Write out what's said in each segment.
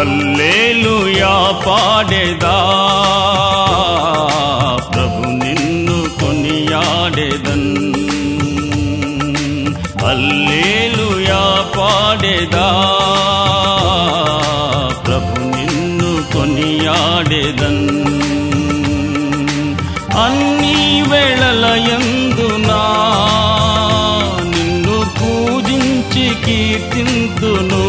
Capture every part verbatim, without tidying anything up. హల్లెలూయా పాడేదా, ప్రభు నిన్ను కొనియాడేదన్. హల్లెలూయా పాడేదా, ప్రభు నిన్ను కొనియాడేదన్. అన్ని వేళలయందునా నిన్ను పూజించి కీర్తింతును.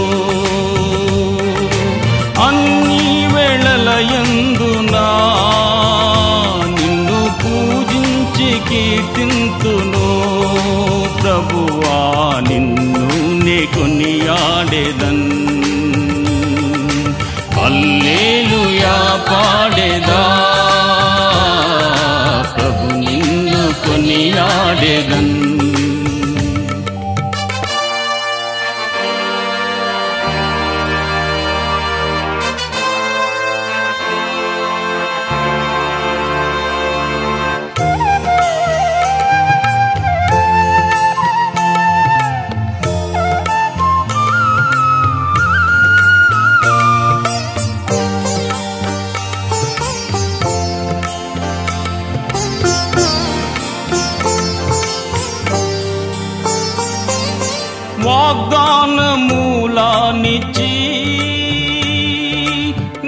कीर्तिंतुनु प्रभुवा निन्नु ने कोनियाडेदन्. हल्लेलुया पाडेदा, प्रभु निन्नु कोनियाडेदन्. వాగ్దాన మూలానిచ్చి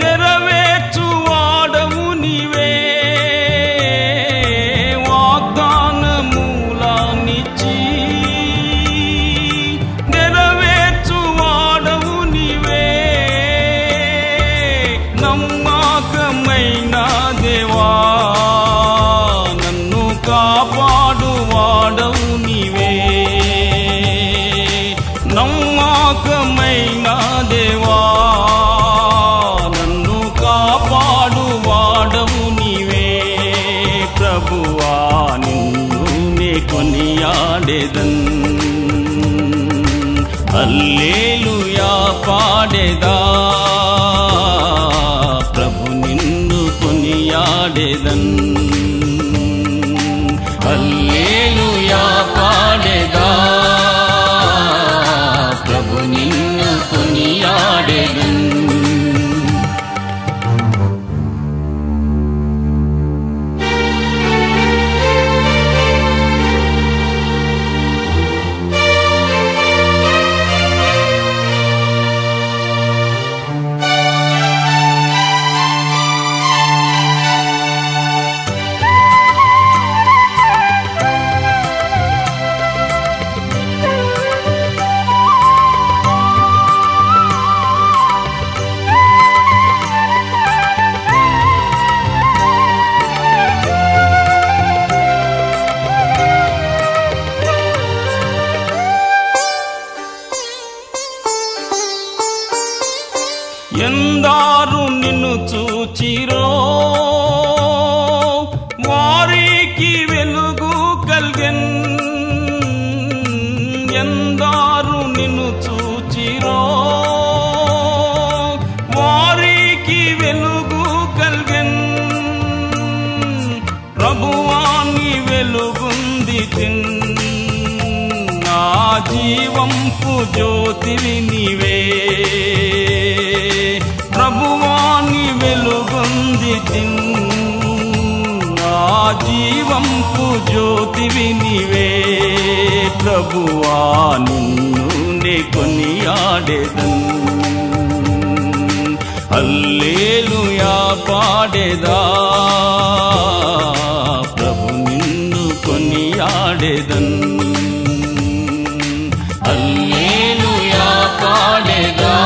నెరవేర్చువాడవు నీవే. వాగ్దాన మూలానిచ్చి నెరవేర్చువాడవు నీవే. నమ్మకమైన దేవా, నన్ను కాపాడువాడవు నీవే. నమ్మకమైన దేవా, నన్ను కాపాడువాడవు నీవే. ప్రభువా నిన్ను నే కొనియాడేదన్. హల్లెలూయా పాడేదా, ప్రభు నిన్ను కొనియాడేదన్. హల్లెలూయా పాడేదా, ప్రభు నిన్ను కొనియాడెదన్. ఎందారు నిన్ను చూచిరో వారికి వెలుగు కల్గెన్. ఎందారు నిన్ను చూచిరో వారికి వెలుగు కల్గెన్. ప్రభువాని వెలుగుంది తిన్, నా జీవంపు జ్యోతివి నీవే. ప్రభువాని వెలుగుంది నా జీవంపు జ్యోతివి నీవే. ప్రభువా నిన్ను నే కొనియాడేదన్. హల్లెలూయా పాడేదా, ప్రభు నిన్ను కొనియాడేదన్. హల్లెలూయా పాడేదా,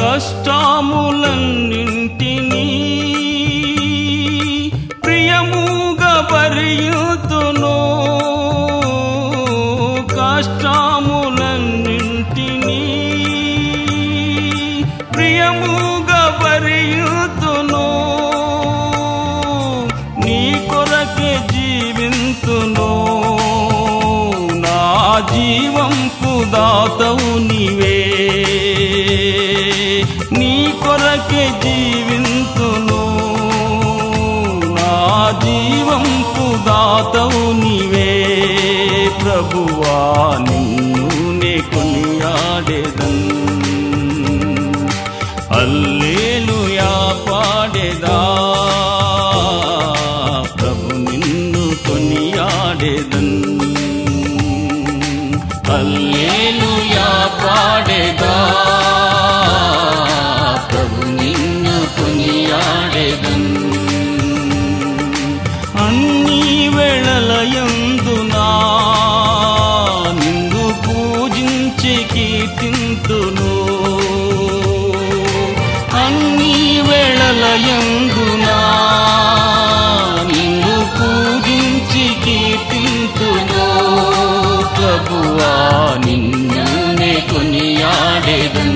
కష్టములన్నింటినీ ప్రియముగా భరియుదును. ప్రియముగా వరియుదును నీ కొరకే జీవింతును నా జీవంకు దాతవు నీవే నీ కొరకే జీవింతును నా జీవంకు దాతవు నీవే ప్రభువా నిన్ను నే కొనియాడేదన్ హల్లెలూయా పాడేదా ప్రభు నిన్ను కొనియాడేదన్ హల్లెలూయా పాడేదా ప్రభు నిన్ను కొనియాడేదన్ అన్ని వేళలయందునా నిన్ను పూజించి కీర్తింతును యందునా నిన్ను పూజించి కీర్తింతును ప్రభువా నిన్ను నే కొనియాడేదను